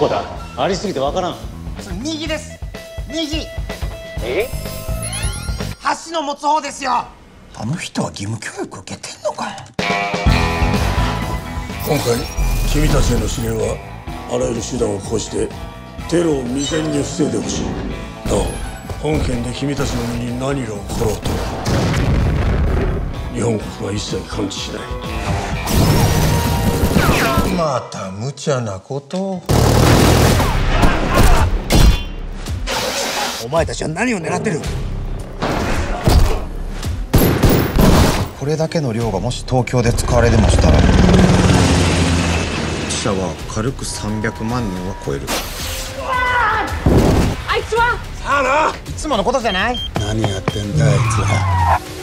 こだ？ありすぎてわからん。右です。右。え？箸の持つ方ですよ。あの人は義務教育受けてんのかい。今回君たちへの指令はあらゆる手段を講じてテロを未然に防いでほしい。なお本件で君たちの身に何が起ころうと日本国は一切関知しない。また無茶なことを。お前たちは何を狙ってる？これだけの量がもし東京で使われでもしたら死者は軽く300万人は超える。あいつはさあな、いつものことじゃない。何やってんだあいつは。